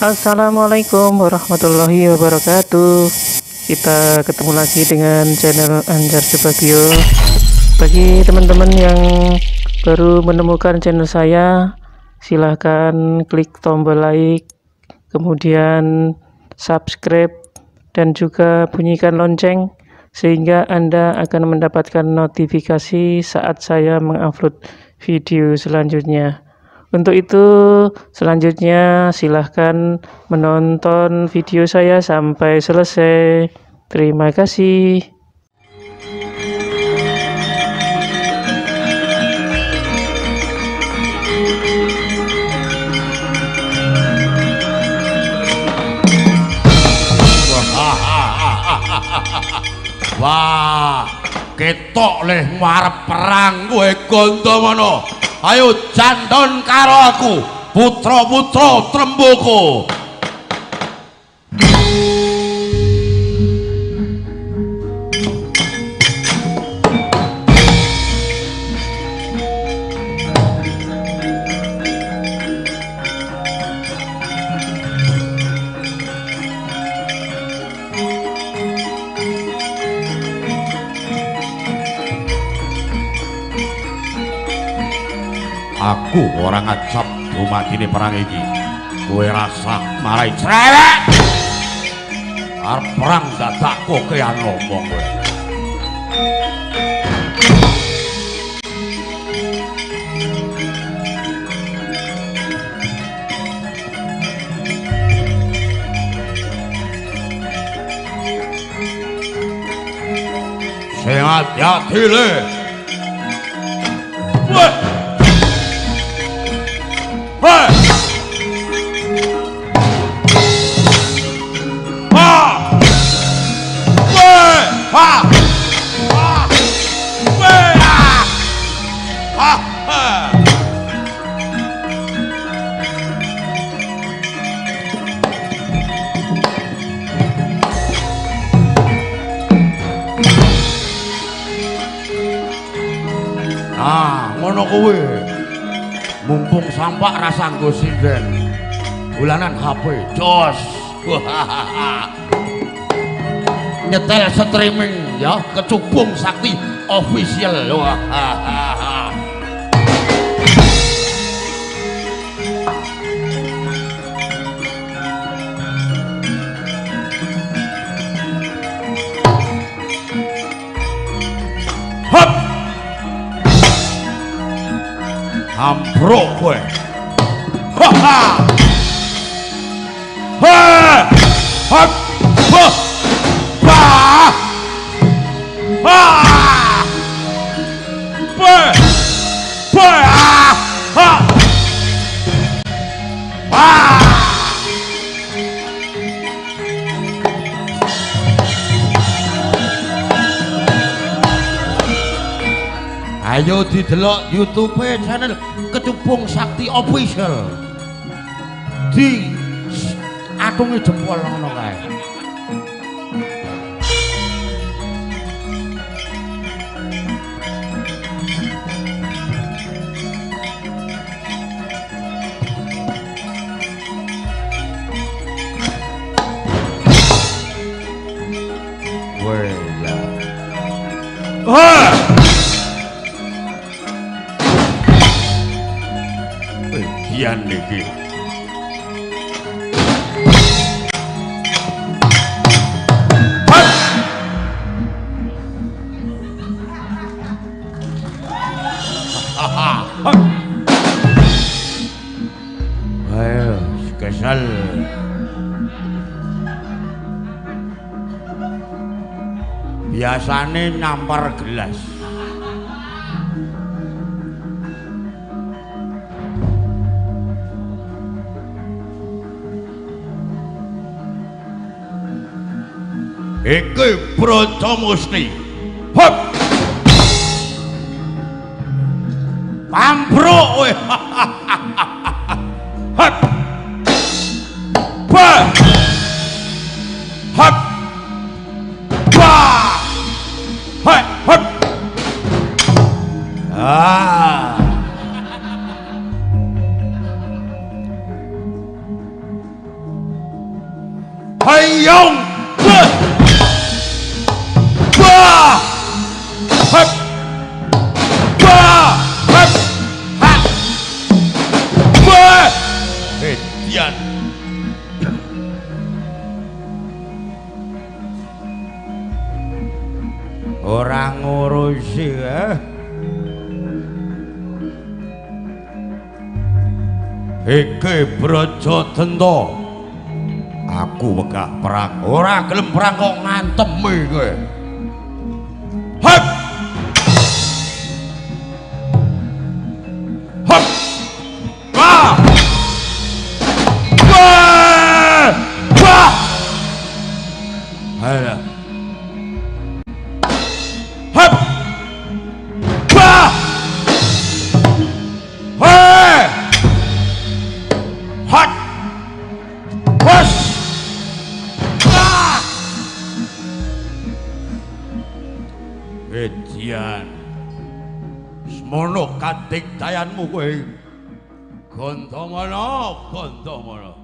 Assalamualaikum warahmatullahi wabarakatuh. Kita ketemu lagi dengan channel Anjar Subagyo. Bagi teman-teman yang baru menemukan channel saya, silahkan klik tombol like, kemudian subscribe, dan juga bunyikan lonceng sehingga Anda akan mendapatkan notifikasi saat saya mengupload video selanjutnya. Untuk itu, selanjutnya silahkan menonton video saya sampai selesai. Terima kasih. Wah, ketok leh marep perang gue Gandamana. Ayo jandon karo aku, putra-putra Tremboko. Aku orang acap dumadine perang iki. Kowe rasah marai cerewet. Arep perang dadak kokean ngomong kowe. Sing ati-ati le. Wah. Ah, ngono kowe. Mumpung sampak rasa nggo sinden. Bulanan HP jos. Nyetel streaming ya, Kedupung Sakti Official. Ambruk kowe. Ha ha. Ha. Ha. Ha. Ha. Ayo didelok YouTube channel Kedupung Sakti Official. Di atungi jempol ngono kae. Weh. Yan iki. Ayo, kesal. Biasane nampar gelas. Iki Broto Musti. Hop. Pambruk kowe. Hop. Ba. Hop. Ba. Hop. Hop. Ah. Yong. Bah. Hap. Bah. Hap. Ha. Bah. Hedian. Orang ngurusi ya. Iki Brajadenta. Aku wegah perang. Ora gelem perang kok ngantemi kowe. Hep. Hep. Wah. Wah. Wah. Ayo. Hep. Wah. Hei. Hot. Push. Edian, semono kadik dayanmu kowe. Gandawana, gandawana.